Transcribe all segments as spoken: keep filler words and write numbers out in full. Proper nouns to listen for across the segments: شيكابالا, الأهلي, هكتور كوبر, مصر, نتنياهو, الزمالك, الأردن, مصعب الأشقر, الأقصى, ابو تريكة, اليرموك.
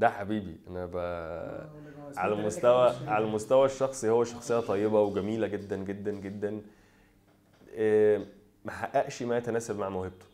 ده حبيبي انا ب... على المستوى على المستوى الشخصي هو شخصيه طيبه وجميله جدا جدا جدا. إيه ما حققش ما يتناسب مع موهبته.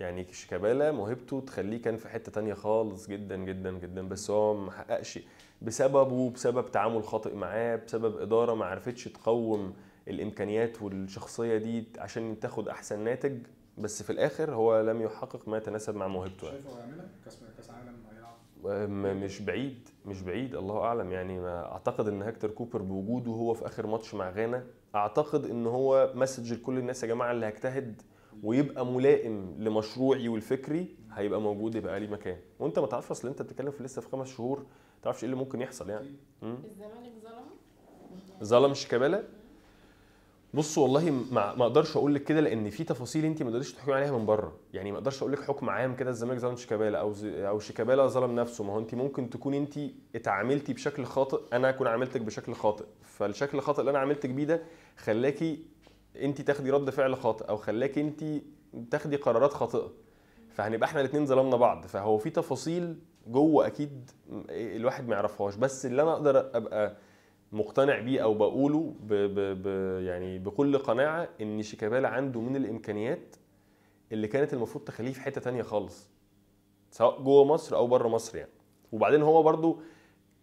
يعني شيكابالا موهبته تخليه كان في حته ثانيه خالص جدا جدا جدا، بس هو ما حققش بسببه، بسبب تعامل خاطئ معاه، بسبب اداره ما عرفتش تقوم الامكانيات والشخصيه دي عشان تاخد احسن ناتج، بس في الاخر هو لم يحقق ما يتناسب مع موهبته. شايفه هيعملها كاس عالم هيلعب؟ مش بعيد مش بعيد، الله اعلم. يعني اعتقد ان هكتور كوبر بوجوده هو في اخر ماتش مع غانا، اعتقد ان هو مسج لكل الناس يا جماعه اللي هجتهد ويبقى ملائم لمشروعي والفكري هيبقى موجود، يبقى لي مكان. وانت ما تعرفش، اصل انت بتتكلم في لسه في خمس شهور، ما تعرفش ايه اللي ممكن يحصل. يعني الزمالك ظلمه ظلم شيكابالا. بص والله ما اقدرش اقول لك كده، لان في تفاصيل انت ما تقدريش تحكمي عليها من بره. يعني ما اقدرش اقول لك حكم عام كده الزمالك ظلم شيكابالا او او شيكابالا ظلم نفسه. ما هو انت ممكن تكون انت اتعاملتي بشكل خاطئ، انا اكون عاملتك بشكل خاطئ، فالشكل الخاطئ اللي انا عاملتك بيه ده خلاكي انت تاخدي رد فعل خاطئ او خلاكي انت تاخدي قرارات خاطئه، فهنبقى احنا الاثنين ظلمنا بعض. فهو في تفاصيل جوه اكيد الواحد ما يعرفهاش، بس اللي انا اقدر ابقى مقتنع بيه او بقوله ب ب ب يعني بكل قناعه ان شيكابالا عنده من الامكانيات اللي كانت المفروض تخليه في حته ثانيه خالص، سواء جوه مصر او بره مصر يعني. وبعدين هو برضو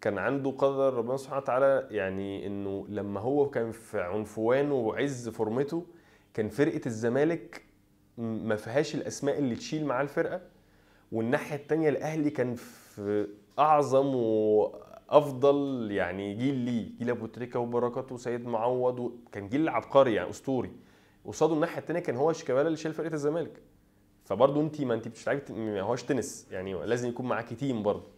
كان عنده قدر ربنا سبحانه وتعالى، يعني انه لما هو كان في عنفوانه وعز فورمته كان فرقه الزمالك ما فيهاش الاسماء اللي تشيل معاه الفرقه، والناحيه الثانيه الاهلي كان في اعظم و افضل يعني جيل ليه، جيل ابو تريكة وبركات وسيد معوض و... كان جيل عبقري يعني اسطوري. قصاده الناحيه الثانيه كان هو شيكابالا اللي شايل فرقه الزمالك. فبرضه انت ما انت بتلعبي ما هوش تنس، يعني لازم يكون معاكي تيم برضه.